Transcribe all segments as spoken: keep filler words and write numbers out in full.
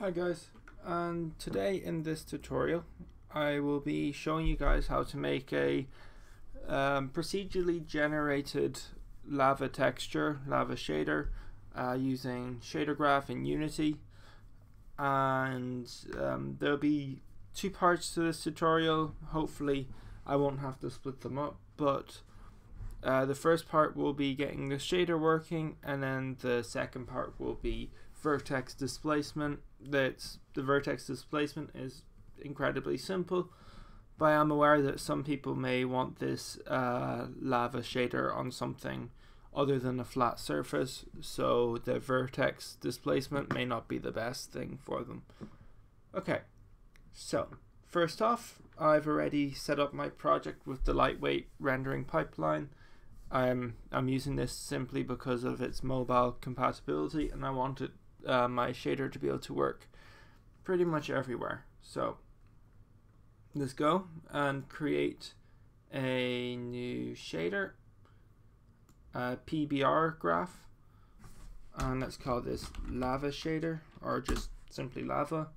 Hi guys, and today in this tutorial I will be showing you guys how to make a um, procedurally generated lava texture, lava shader uh, using Shader Graph in Unity. And um, there'll be two parts to this tutorial. Hopefully I won't have to split them up, but uh, the first part will be getting the shader working, and then the second part will be vertex displacement. That's the vertex displacement is incredibly simple, but I am aware that some people may want this uh, lava shader on something other than a flat surface, so the vertex displacement may not be the best thing for them. Okay, so first off, I've already set up my project with the lightweight rendering pipeline. I'm, I'm using this simply because of its mobile compatibility, and I wanted uh, my shader to be able to work pretty much everywhere. So let's go and create a new shader, a P B R graph, and let's call this lava shader, or just simply lava.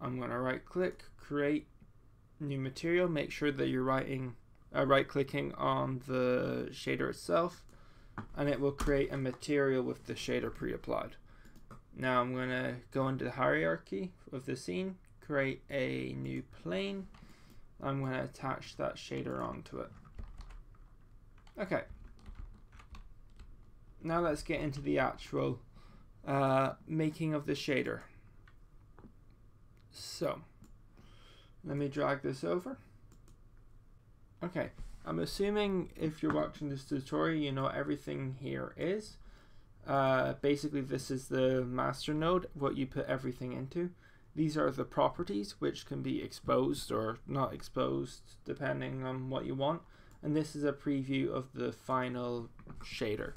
I'm going to right click, create new material. Make sure that you're writing Uh, right clicking on the shader itself, and it will create a material with the shader pre-applied. Now I'm going to go into the hierarchy of the scene, create a new plane. I'm going to attach that shader onto it. Okay, now let's get into the actual uh, making of the shader. So let me drag this over. Okay, I'm assuming if you're watching this tutorial, you know everything here is. Uh, basically, this is the master node, what you put everything into. These are the properties, which can be exposed or not exposed, depending on what you want. And this is a preview of the final shader.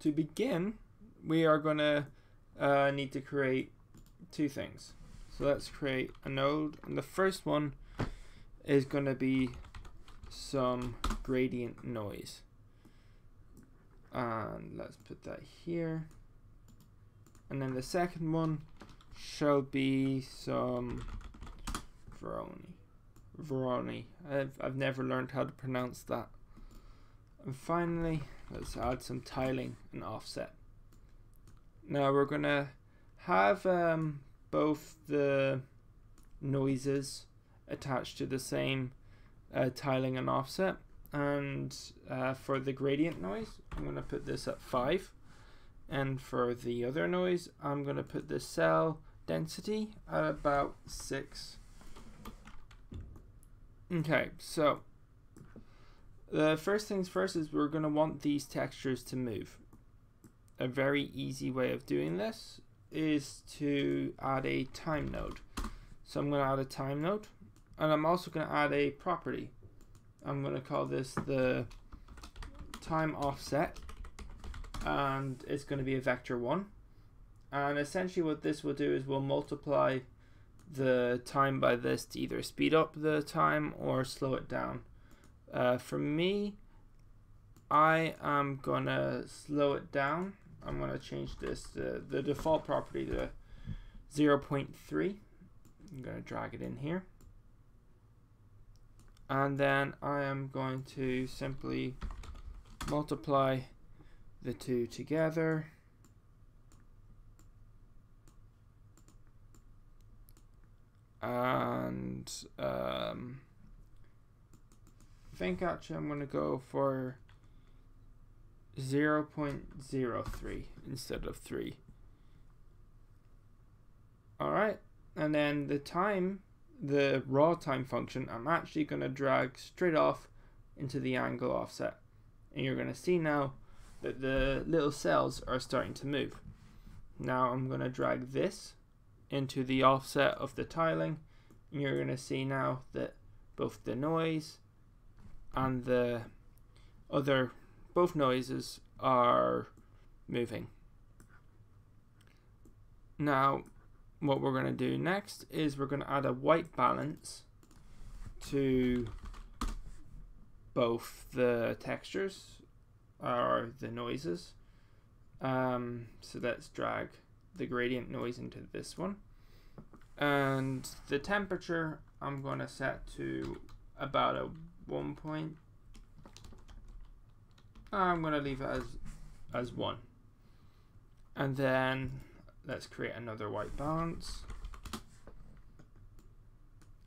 To begin, we are going to uh, need to create two things. So let's create a node, and the first one is going to be some gradient noise, and let's put that here. And then the second one shall be some Voronoi. Voronoi. I've, I've never learned how to pronounce that. And finally, let's add some tiling and offset. Now we're going to have um, both the noises attached to the same uh, tiling and offset, and uh, for the gradient noise I'm going to put this at five, and for the other noise I'm going to put the cell density at about six. Okay, so the first things first is we're going to want these textures to move. A very easy way of doing this is to add a time node. So I'm going to add a time node, and I'm also going to add a property. I'm going to call this the time offset, and it's going to be a vector one. And essentially what this will do is we'll multiply the time by this to either speed up the time or slow it down. Uh, for me, I am going to slow it down. I'm going to change this to the default property to zero point three. I'm going to drag it in here. And then I am going to simply multiply the two together. And um, I think actually I'm going to go for zero point zero three instead of three. Alright, and then the time, the raw time function, I'm actually going to drag straight off into the angle offset. And you're going to see now that the little cells are starting to move. Now I'm going to drag this into the offset of the tiling, and you're going to see now that both the noise and the other both noises are moving. Now what we're going to do next is we're going to add a white balance to both the textures or the noises, Um, so let's drag the gradient noise into this one. And the temperature I'm going to set to about a one point. I'm going to leave it as, as one. And then let's create another white balance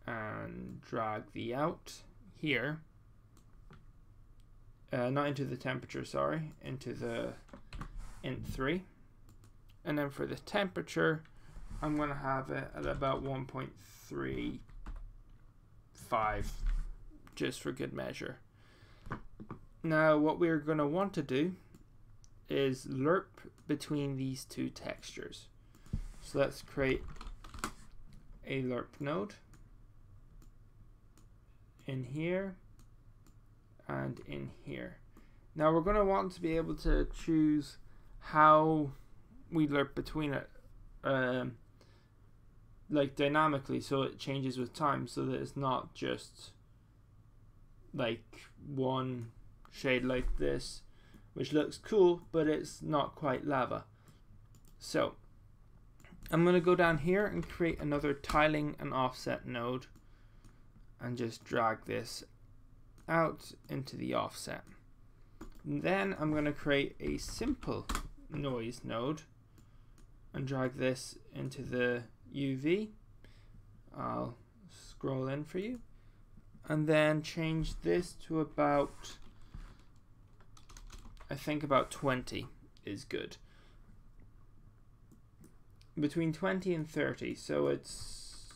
and drag the out here. Uh, not into the temperature, sorry, into the int three. And then for the temperature, I'm going to have it at about one point three five, just for good measure. Now, what we're going to want to do is lerp between these two textures. So let's create a lerp node in here and in here. Now we're going to want to be able to choose how we lerp between it, um, like dynamically, so it changes with time, so that it's not just like one shade like this, which looks cool, but it's not quite lava. So I'm going to go down here and create another tiling and offset node and just drag this out into the offset. And then I'm going to create a simple noise node and drag this into the U V. I'll scroll in for you. And then change this to about, I think about twenty is good. Between twenty and thirty, so it's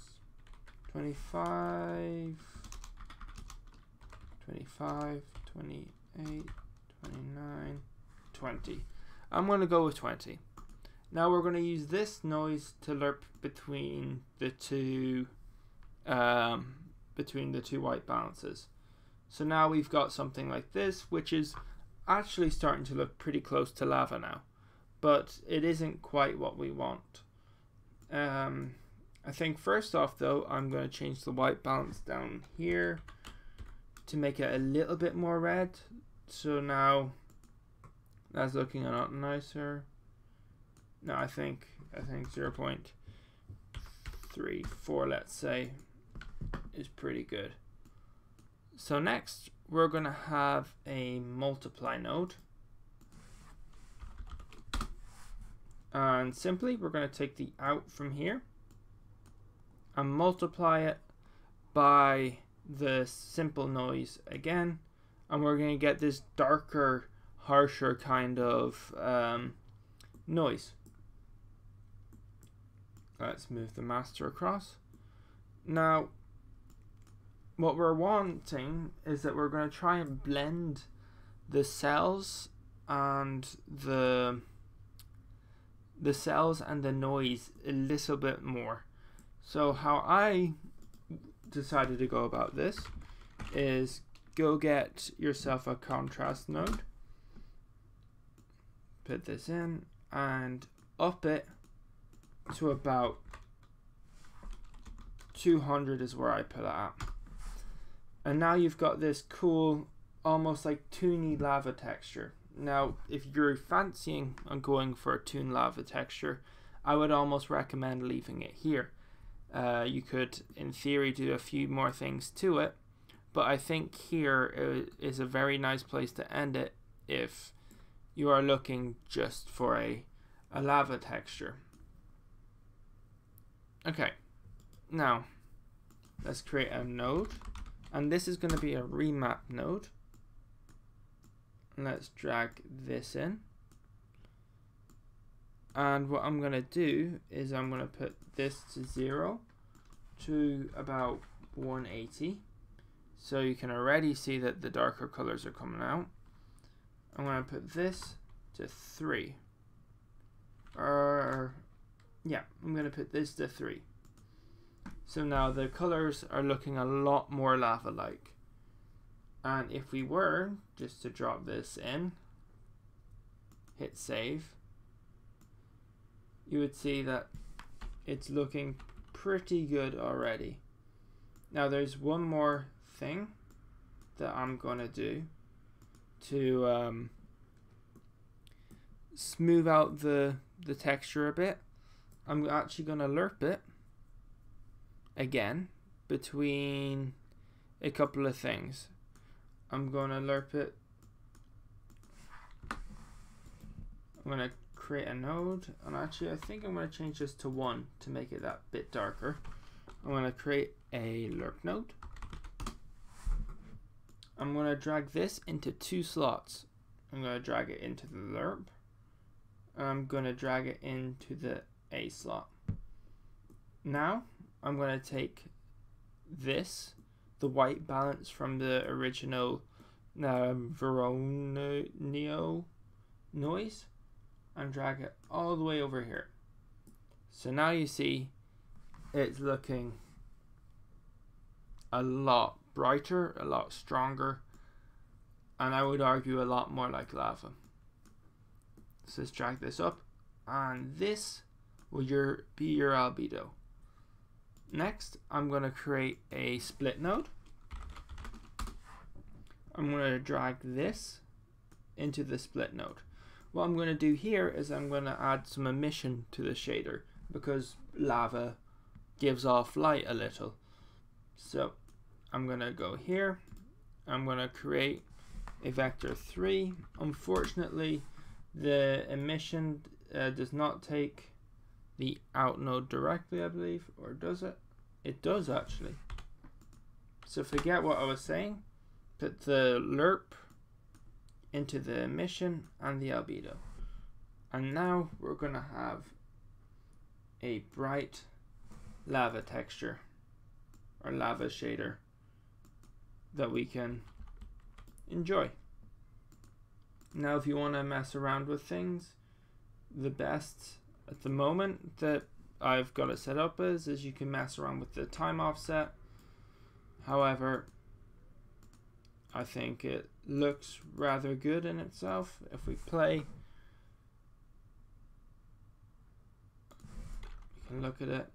twenty-five, twenty-five, twenty-eight, twenty-nine, twenty. I'm gonna go with twenty. Now we're gonna use this noise to lerp between the two, um, between the two white balances. So now we've got something like this, which is actually starting to look pretty close to lava now, but it isn't quite what we want. Um, I think first off though, I'm going to change the white balance down here to make it a little bit more red. So now that's looking a lot nicer. No, I think I think zero point three four, let's say, is pretty good. So next, we're going to have a multiply node, and simply we're going to take the out from here and multiply it by the simple noise again, and we're going to get this darker, harsher kind of um, noise. Let's move the master across. Now what we're wanting is that we're going to try and blend the cells and the the cells and the noise a little bit more. So how I decided to go about this is go get yourself a contrast node, put this in and up it to about two hundred is where I put it at. And now you've got this cool, almost like toony lava texture. Now, if you're fancying on going for a toon lava texture, I would almost recommend leaving it here. Uh, you could, in theory, do a few more things to it, but I think here is a very nice place to end it if you are looking just for a, a lava texture. Okay, now let's create a node. And this is going to be a remap node. Let's drag this in. And what I'm going to do is I'm going to put this to zero to about one eighty. So you can already see that the darker colors are coming out. I'm going to put this to three. Or, yeah, I'm going to put this to three. So now the colors are looking a lot more lava-like. And if we were just to drop this in, hit save, you would see that it's looking pretty good already. Now there's one more thing that I'm gonna do to um, smooth out the, the texture a bit. I'm actually going to lerp it again between a couple of things. I'm going to lerp it. I'm going to create a node, and actually I think I'm going to change this to one to make it that bit darker. I'm going to create a lerp node. I'm going to drag this into two slots. I'm going to drag it into the lerp. I'm going to drag it into the A slot. Now I'm going to take this, the white balance from the original um, Voronoi noise, and drag it all the way over here. So now you see it's looking a lot brighter, a lot stronger, and I would argue a lot more like lava. So let's drag this up, and this will your, be your albedo. Next, I'm going to create a split node. I'm going to drag this into the split node. What I'm going to do here is I'm going to add some emission to the shader, because lava gives off light a little. So I'm going to go here. I'm going to create a vector three. Unfortunately, the emission uh, does not take the out node directly, I believe, or does it? It does actually. So forget what I was saying. Put the lerp into the emission and the albedo. And now we're going to have a bright lava texture or lava shader that we can enjoy. Now if you want to mess around with things, the best at the moment that I've got it set up is, is you can mess around with the time offset. However, I think it looks rather good in itself. If we play, you can look at it.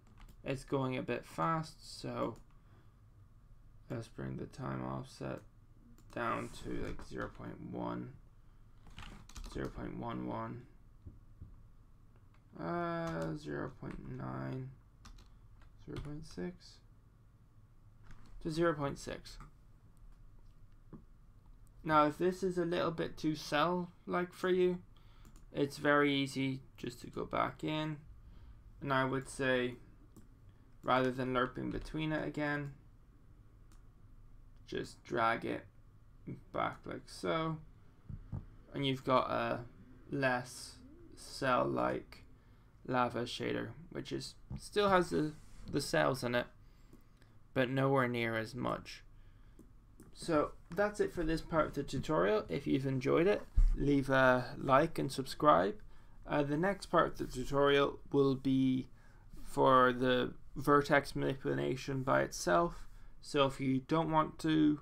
It's going a bit fast, so let's bring the time offset down to like zero point one, zero point one one, uh, zero point nine, zero point six, to zero point six. Now if this is a little bit too cell-like for you, it's very easy just to go back in, and I would say rather than lerping between it again, just drag it back like so, and you've got a less cell-like lava shader, which is still has the, the cells in it, but nowhere near as much. So that's it for this part of the tutorial. If you've enjoyed it, leave a like and subscribe. Uh, the next part of the tutorial will be for the vertex manipulation by itself. So if you don't want to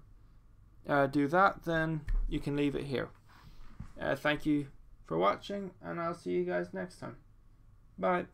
uh, do that, then you can leave it here. Uh, thank you for watching, and I'll see you guys next time. Bye.